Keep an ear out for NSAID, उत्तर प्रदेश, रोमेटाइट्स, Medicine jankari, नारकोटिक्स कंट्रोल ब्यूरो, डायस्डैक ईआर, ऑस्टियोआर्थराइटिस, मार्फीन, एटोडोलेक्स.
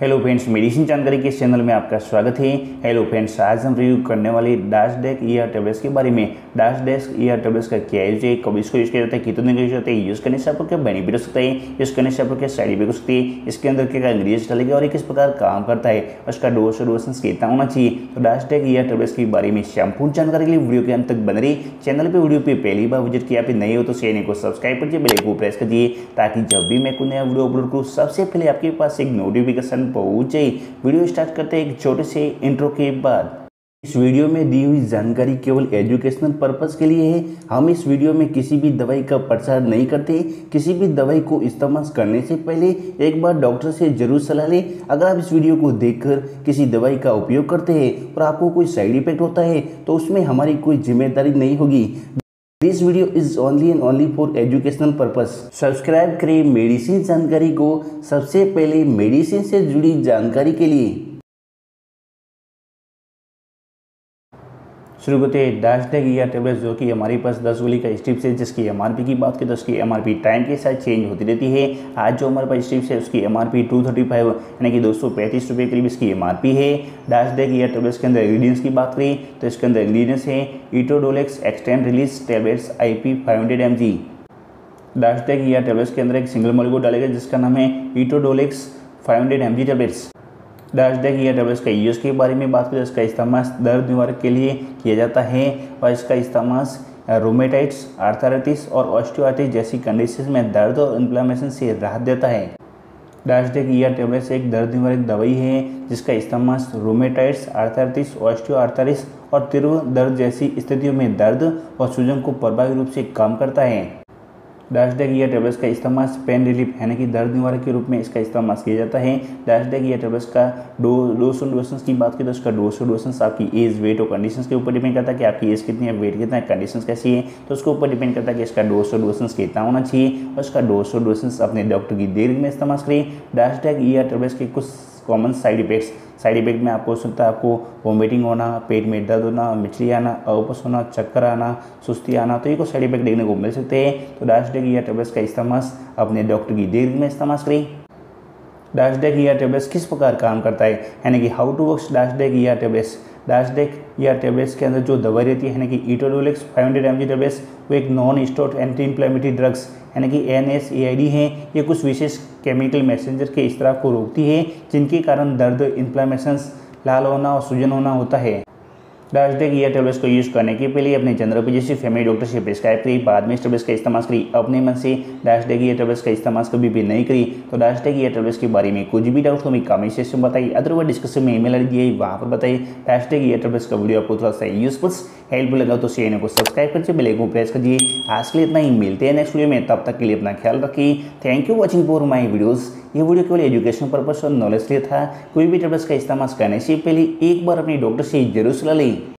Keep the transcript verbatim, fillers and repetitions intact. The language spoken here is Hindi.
हेलो फ्रेंड्स, मेडिसिन जानकारी के चैनल में आपका स्वागत है। हेलो फ्रेंड्स, आज हम रिव्यू करने वाले डायस्डैक ईआर टेबलेट्स के बारे में। डायस्डैक ईआर टेबलेट्स का क्या यूज है, कब इसको यूज़ किया जाता है, कितने यूज होते हैं, यूज़ करने से आपको क्या बेनिफिट हो सकता है, यूज़ करने से आपको क्या साइड इफेक्ट हो सकती है, इसके अंदर क्या क्या इंग्रीडिएंट्स डालेंगे और किस प्रकार काम करता है, उसका डोज और डोसेज कितना होना चाहिए। तो डायस्डैक ईआर टेबलेट्स के बारे में संपूर्ण जानकारी के लिए वीडियो के अंत तक बन रही। चैनल पर वीडियो पर पहली बार विजिट किया आप नए हो तो चैनल को सब्सक्राइब कीजिए, बेल को प्रेस करिए, ताकि जब भी मैं कोई नया वीडियो अपलोड करूँ सबसे पहले आपके पास एक नोटिफिकेशन पहुंच जाए। वीडियो स्टार्ट करते हैं एक छोटे से इंट्रो के बाद। इस वीडियो में दी हुई जानकारी केवल एजुकेशनल पर्पस के लिए है। हम इस वीडियो में किसी भी दवाई का प्रचार नहीं करते। किसी भी दवाई को इस्तेमाल करने से पहले एक बार डॉक्टर से जरूर सलाह लें। अगर आप इस वीडियो को देखकर किसी दवाई का उपयोग करते हैं और आपको कोई साइड इफेक्ट होता है तो उसमें हमारी कोई जिम्मेदारी नहीं होगी। This video is only and only for educational purpose. Subscribe करें मेडिसिन जानकारी को सबसे पहले मेडिसिन से जुड़ी जानकारी के लिए। शुरू करते हैं डायस्डैक ईआर टेबलेट, जो कि हमारे पास दस गोली का स्ट्रिप्स है, जिसकी एमआरपी की बात करें तो उसकी एमआरपी टाइम के साथ चेंज होती रहती है। आज जो हमारे पास स्ट्रिप्स है उसकी एमआरपी दो सौ पैंतीस यानी कि दो सौ पैंतीस रुपये करीब इसकी एमआरपी है। डायस्डैक ईआर टेबलेट्स के अंदर इंग्रीडियंट्स की बात करें तो इसके अंदर इंग्रीडियंट्स हैं एटोडोलेक्स extend release tablets I P five hundred M G. डायस्डैक ईआर tablets के अंदर एक सिंगल मॉलिक्यूल डालेगा जिसका नाम है एटोडोलेक्स five hundred M G tablets. डायस्डैक ईआर tablets का यूज़ के बारे में बात करें, इसका इस्तेमाल दर्द निवारक के लिए किया जाता है और इसका इस्तेमाल रोमेटाइट्स, आर्थराइटिस और ऑस्टियोआर्थराइटिस जैसी कंडीशन में दर्द और इन्फ्लामेशन से राहत देता है। डायस्डैक ईआर टेबलेट्स एक दर्द निवारक दवाई है जिसका इस्तेमाल रोमेटाइट्स, आर्थराइटिस, ऑस्टियोआर्थराइटिस और तीव्र दर्द जैसी स्थितियों में दर्द और सूजन को प्रभावी रूप से कम करता है। डायस्डैक ईआर टेबलेट्स का इस्तेमाल पेन रिलीफ यानी कि दर्द निवारक के रूप में इसका इस्तेमाल किया जाता है। डायस्डैक ईआर टेबलेट्स का डो डोज और डोसेज की बात करें तो उसका डोज और डोसेज आपकी एज, वेट और कंडीशंस के ऊपर डिपेंड करता है कि आपकी एज कितनी है, वेट कितना है, कंडीशंस कैसी है, तो उसके ऊपर डिपेंड करता है कि इसका डोज और डोसेज कितना होना चाहिए और उसका डोज और डोसेज अपने डॉक्टर की देख में इस्तेमाल करें। डायस्डैक ईआर टेबलेट्स के कुछ common side effects, side effect में आपको सुनता है आपको वॉमिटिंग होना, पेट में दर्द होना, मिचली आना, अवपस होना, चक्कर आना, सुस्ती आना, तो ये कुछ साइड इफेक्ट देखने को मिल सकते हैं। तो डायस्डैक ईआर टेबलेट्स का इस्तेमाल अपने डॉक्टर की देख में इस्तेमाल करें। डायस्डैक ईआर टेबलेट्स किस प्रकार काम करता है यानी कि how to works डायस्डैक ईआर tablets. डायस्डैक ईआर tablets के अंदर जो दवाई रहती है यानी कि एटोडोलेक्स five hundred M G tablets वो एक non steroid anti inflammatory drugs यानी कि N S A I D है। ये कुछ विशेष केमिकल मैसेंजर के स्राव को रोकती है जिनके कारण दर्द, इन्फ्लामेशन, लाल होना और सूजन होना होता है। डायस्डैक ईआर टेबलेट्स को यूज़ करने के पहले अपने जनरल फैमिली डॉक्टर से प्रिस्क्राइब करी, बाद में इस टेबलेट्स का इस्तेमाल करी। अपने मन से डायस्डैक ईआर टेबलेट्स का इस्तेमाल कभी भी नहीं करी। तो डायस्डैक ईआर टेबलेट्स के बारे में कुछ भी डाउट हो हमें कमेंट सेक्शन में बताइए, अदरवाइज डिस्कशन में ईमेल आईडी है वहाँ पर बताइए। डायस्डैक ईआर टेबलेट्स का वीडियो आपको थोड़ा सा यूजफुल, हेल्पफुल लगा तो चैनल को सब्सक्राइब करके बेल आइकन प्रेस करिए। आज के लिए इतना ही, मिलते हैं नेक्स्ट वीडियो में, तब तक के लिए अपना ख्याल रखिए। Thank you watching for my videos. ये वीडियो केवल एजुकेशन पर्पस और नॉलेज के लिए था। कोई भी टेबलेट्स का इस्तेमाल करने से पहले एक बार अपने डॉक्टर से जरूर सलाह लें।